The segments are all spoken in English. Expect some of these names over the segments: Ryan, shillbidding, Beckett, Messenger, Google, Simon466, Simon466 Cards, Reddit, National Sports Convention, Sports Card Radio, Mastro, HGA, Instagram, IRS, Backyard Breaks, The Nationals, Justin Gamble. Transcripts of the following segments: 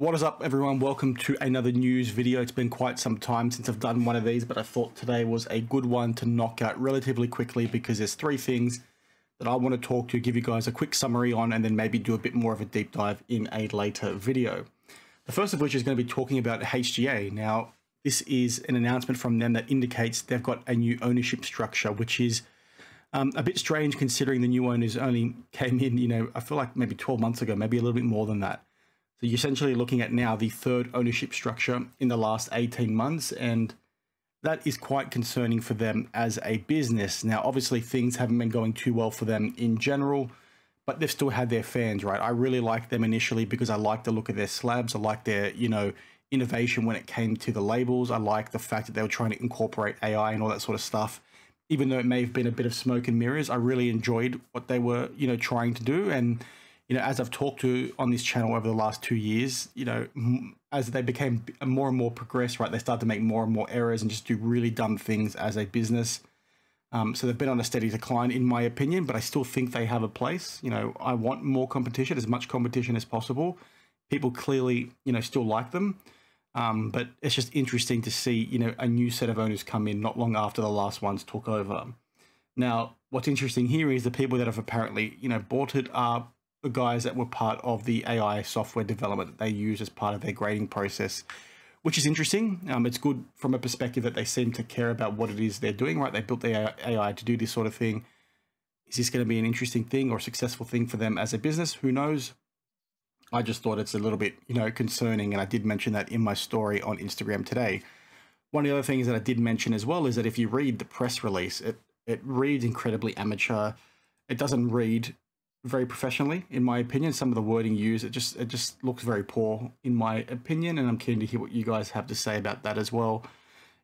What is up, everyone? Welcome to another news video. It's been quite some time since I've done one of these, but I thought today was a good one to knock out relatively quickly because there's three things that I want to talk to, give you guys a quick summary on, and then maybe do a bit more of a deep dive in a later video. The first of which is going to be talking about HGA. Now, this is an announcement from them that indicates they've got a new ownership structure, which is a bit strange considering the new owners only came in, you know, I feel like maybe 12 months ago, maybe a little bit more than that. So you're essentially looking at now the third ownership structure in the last 18 months, and that is quite concerning for them as a business. Now, obviously, things haven't been going too well for them in general, but they've still had their fans, right? I really liked them initially because I liked the look of their slabs. I liked their, you know, innovation when it came to the labels. I liked the fact that they were trying to incorporate AI and all that sort of stuff. Even though it may have been a bit of smoke and mirrors, I really enjoyed what they were, you know, trying to do. And you know, as I've talked to on this channel over the last 2 years, you know, as they became more and more progressed, right, they started to make more and more errors and just do really dumb things as a business. So they've been on a steady decline, in my opinion, but I still think they have a place. You know, I want more competition, as much competition as possible. People clearly, you know, still like them. But it's just interesting to see, you know, a new set of owners come in not long after the last ones took over. Now, what's interesting here is the people that have apparently, you know, bought it are the guys that were part of the AI software development that they use as part of their grading process, which is interesting. It's good from a perspective that they seem to care about what it is they're doing, right? They built the AI to do this sort of thing. Is this going to be an interesting thing or a successful thing for them as a business? Who knows? I just thought it's a little bit, you know, concerning. And I did mention that in my story on Instagram today. One of the other things that I did mention as well is that if you read the press release, it reads incredibly amateur. It doesn't read very professionally, in my opinion. Some of the wording used, it just looks very poor, in my opinion, and I'm keen to hear what you guys have to say about that as well.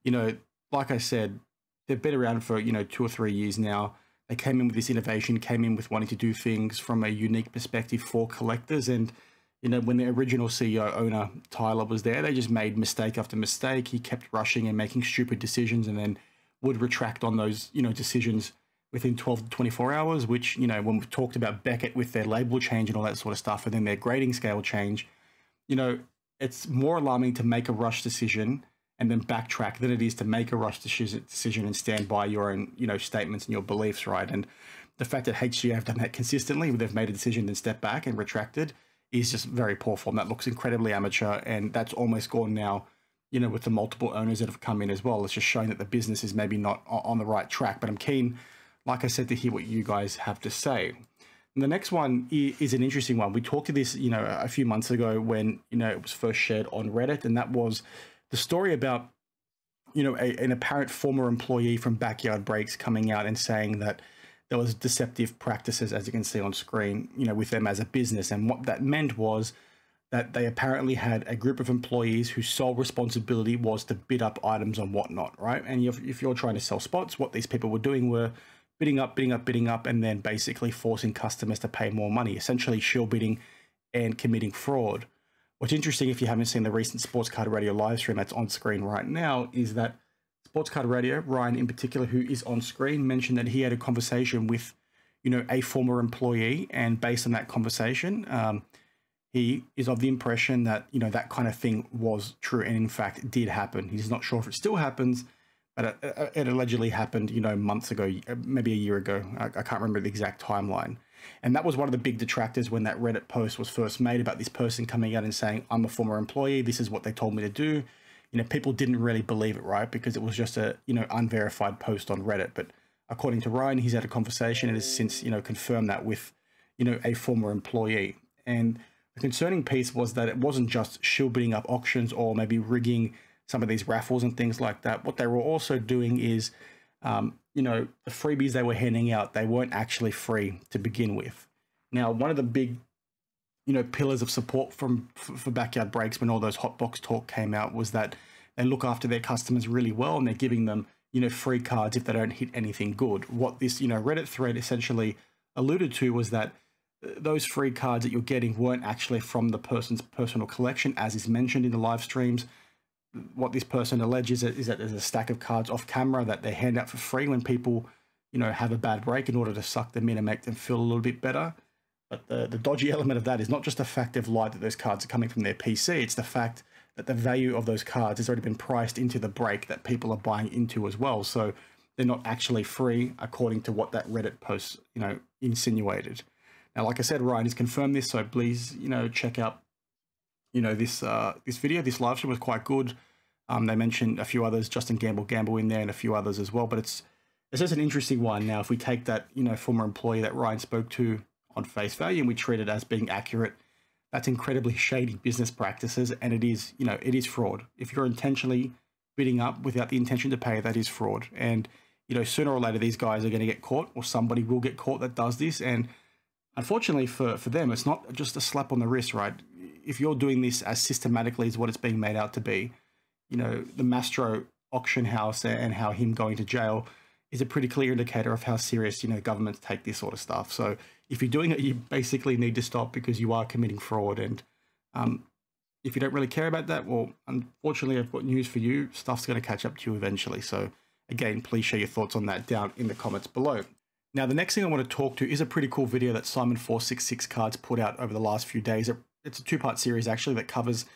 You know, like I said, they've been around for, you know, 2 or 3 years now. They came in with this innovation, came in with wanting to do things from a unique perspective for collectors, and you know, when the original CEO owner Tyler was there, they just made mistake after mistake. He kept rushing and making stupid decisions, and then would retract on those, you know, decisions within 12 to 24 hours, which, you know, when we talked about Beckett with their label change and all that sort of stuff, and then their grading scale change, you know, it's more alarming to make a rush decision and then backtrack than it is to make a rush decision and stand by your own, you know, statements and your beliefs, right? And the fact that HGA have done that consistently, they've made a decision and stepped back and retracted, is just very poor form. That looks incredibly amateur, and that's almost gone now, you know, with the multiple owners that have come in as well. It's just showing that the business is maybe not on the right track, but I'm keen, like I said, to hear what you guys have to say. And the next one is an interesting one. We talked to this, you know, a few months ago when, you know, it was first shared on Reddit, and that was the story about, you know, an apparent former employee from Backyard Breaks coming out and saying that there was deceptive practices, as you can see on screen, you know, with them as a business. And what that meant was that they apparently had a group of employees whose sole responsibility was to bid up items on whatnot, right? And if you're trying to sell spots, what these people were doing were bidding up, and then basically forcing customers to pay more money, essentially shill bidding and committing fraud. What's interesting, if you haven't seen the recent Sports Card Radio live stream that's on screen right now, is that Sports Card Radio, Ryan in particular, who is on screen, mentioned that he had a conversation with, you know, a former employee, and based on that conversation, he is of the impression that, you know, that kind of thing was true and in fact did happen. He's not sure if it still happens, but it allegedly happened, you know, months ago, maybe a year ago. I can't remember the exact timeline. And that was one of the big detractors when that Reddit post was first made about this person coming out and saying, I'm a former employee, this is what they told me to do. You know, people didn't really believe it, right? Because it was just a, you know, unverified post on Reddit. But according to Ryan, he's had a conversation and has since, you know, confirmed that with, you know, a former employee. And the concerning piece was that it wasn't just shill bidding up auctions or maybe rigging some of these raffles and things like that. What they were also doing is, you know, the freebies they were handing out, they weren't actually free to begin with. Now, one of the big, you know, pillars of support for Backyard Breaks when all those hot box talk came out was that they look after their customers really well, and they're giving them, you know, free cards if they don't hit anything good. What this, you know, Reddit thread essentially alluded to was that those free cards that you're getting weren't actually from the person's personal collection, as is mentioned in the live streams. What this person alleges is that there's a stack of cards off camera that they hand out for free when people, you know, have a bad break in order to suck them in and make them feel a little bit better. But the dodgy element of that is not just the fact of light that those cards are coming from their PC, it's the fact that the value of those cards has already been priced into the break that people are buying into as well. So they're not actually free, according to what that Reddit post, you know, insinuated. Now, like I said, Ryan has confirmed this, so please, you know, check out, you know, this video. This live stream was quite good. They mentioned a few others, Justin Gamble in there, and a few others as well. But it's just an interesting one. Now, if we take that, you know, former employee that Ryan spoke to on face value and we treat it as being accurate, that's incredibly shady business practices, and it is, you know, it is fraud. If you're intentionally bidding up without the intention to pay, that is fraud. And, you know, sooner or later, these guys are going to get caught, or somebody will get caught that does this. And unfortunately for them, it's not just a slap on the wrist, right? If you're doing this as systematically as what it's being made out to be, you know, the Mastro auction house and how him going to jail is a pretty clear indicator of how serious, you know, governments take this sort of stuff. So if you're doing it, you basically need to stop, because you are committing fraud. And if you don't really care about that, well, unfortunately, I've got news for you. Stuff's going to catch up to you eventually. So again, please share your thoughts on that down in the comments below. Now, the next thing I want to talk to is a pretty cool video that Simon466 Cards put out over the last few days. It's a two-part series, actually, that covers,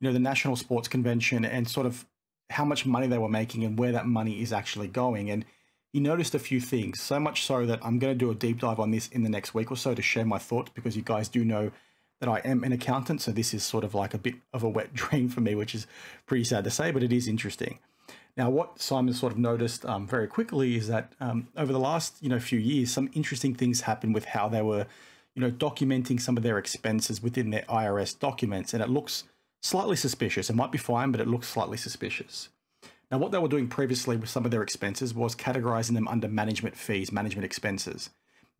you know, the National Sports Convention and sort of how much money they were making and where that money is actually going. And you noticed a few things, so much so that I'm going to do a deep dive on this in the next week or so to share my thoughts, because you guys do know that I am an accountant, so this is sort of like a bit of a wet dream for me, which is pretty sad to say, but it is interesting. Now, what Simon sort of noticed very quickly is that over the last, you know, few years, some interesting things happened with how they were, you know, documenting some of their expenses within their IRS documents, and it looks slightly suspicious. It might be fine, but it looks slightly suspicious. Now, what they were doing previously with some of their expenses was categorizing them under management fees, management expenses.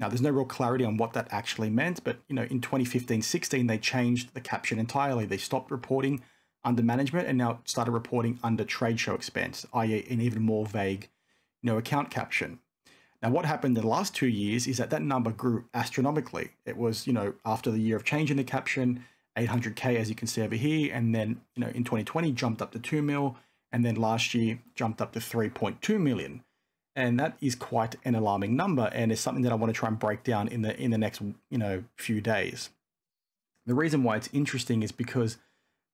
Now, there's no real clarity on what that actually meant, but, you know, in 2015-16, they changed the caption entirely. They stopped reporting under management and now started reporting under trade show expense, i.e. an even more vague, you know, account caption. Now, what happened in the last 2 years is that that number grew astronomically. It was, you know, after the year of changing the caption, 800K, as you can see over here, and then, you know, in 2020 jumped up to 2 mil. And then last year jumped up to 3.2 million. And that is quite an alarming number, and it's something that I want to try and break down in the next, you know, few days. The reason why it's interesting is because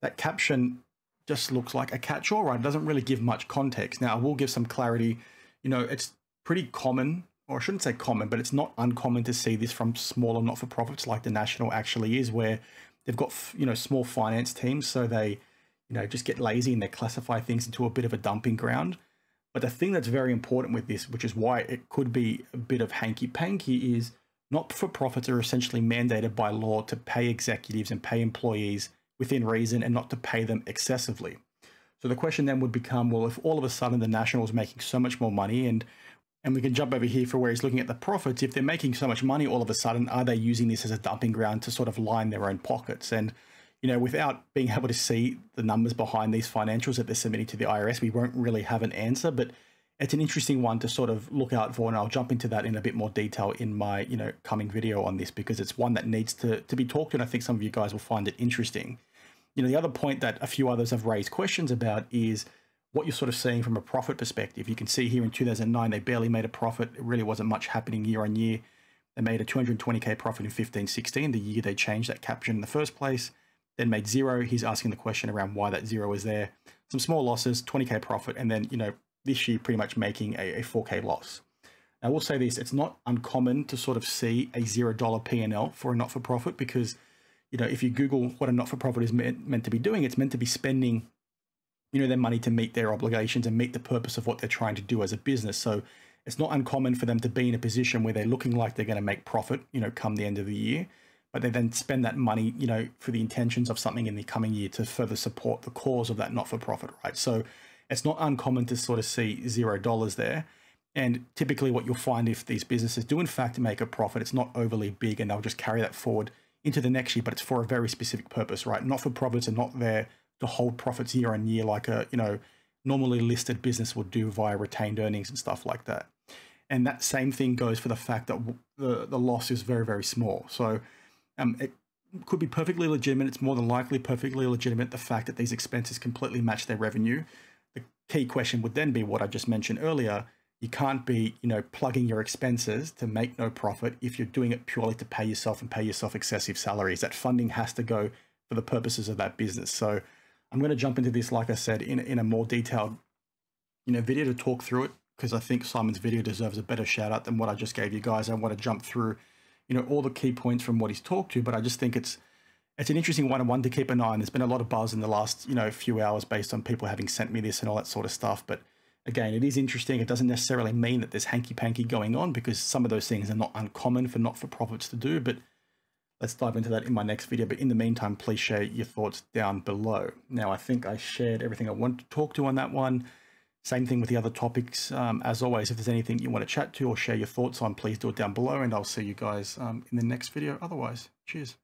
that caption just looks like a catch-all, right? It doesn't really give much context. Now, I will give some clarity. You know, it's pretty common, or I shouldn't say common, but it's not uncommon to see this from smaller not-for-profits like the National actually is, where they've got, you know, small finance teams, so they, you know, just get lazy and they classify things into a bit of a dumping ground. But the thing that's very important with this, which is why it could be a bit of hanky-panky, is not-for-profits are essentially mandated by law to pay executives and pay employees within reason and not to pay them excessively. So the question then would become, well, if all of a sudden the National is making so much more money, and we can jump over here for where he's looking at the profits, if they're making so much money all of a sudden, are they using this as a dumping ground to sort of line their own pockets? And, you know, without being able to see the numbers behind these financials that they're submitting to the IRS, we won't really have an answer, but it's an interesting one to sort of look out for. And I'll jump into that in a bit more detail in my, you know, coming video on this, because it's one that needs to be talked to, and I think some of you guys will find it interesting. You know, the other point that a few others have raised questions about is what you're sort of seeing from a profit perspective. You can see here in 2009, they barely made a profit. It really wasn't much happening year on year. They made a 220K profit in 15-16, the year they changed that caption in the first place. Then made zero. He's asking the question around why that zero is there. Some small losses, 20K profit, and then, you know, this year pretty much making a 4K loss. I will say this, it's not uncommon to sort of see a $0 P&L for a not-for-profit, because, you know, if you Google what a not-for-profit is meant to be doing, it's meant to be spending, you know, their money to meet their obligations and meet the purpose of what they're trying to do as a business. So it's not uncommon for them to be in a position where they're looking like they're going to make profit, you know, come the end of the year. But they then spend that money, you know, for the intentions of something in the coming year to further support the cause of that not-for-profit, right? So it's not uncommon to sort of see $0 there. And typically what you'll find, if these businesses do in fact make a profit, it's not overly big, and they'll just carry that forward into the next year, but it's for a very specific purpose, right? Not-for-profits are not there to hold profits year on year like a, you know, normally listed business would do via retained earnings and stuff like that. And that same thing goes for the fact that the loss is very, very small. So it could be perfectly legitimate. It's more than likely perfectly legitimate, the fact that these expenses completely match their revenue. The key question would then be what I just mentioned earlier. You can't be, you know, plugging your expenses to make no profit if you're doing it purely to pay yourself and pay yourself excessive salaries. That funding has to go for the purposes of that business. So I'm going to jump into this, like I said, in a more detailed, you know, video to talk through it, because I think Simon's video deserves a better shout out than what I just gave you guys. I want to jump through, you know, all the key points from what he's talked to, but I just think it's an interesting one-on-one to keep an eye on. There's been a lot of buzz in the last, you know, few hours based on people having sent me this and all that sort of stuff. But again, it is interesting. It doesn't necessarily mean that there's hanky-panky going on, because some of those things are not uncommon for not-for-profits to do. But let's dive into that in my next video. But in the meantime, please share your thoughts down below. Now, I think I shared everything I wanted to talk to on that one. Same thing with the other topics. As always, if there's anything you want to chat to or share your thoughts on, please do it down below, and I'll see you guys in the next video. Otherwise, cheers.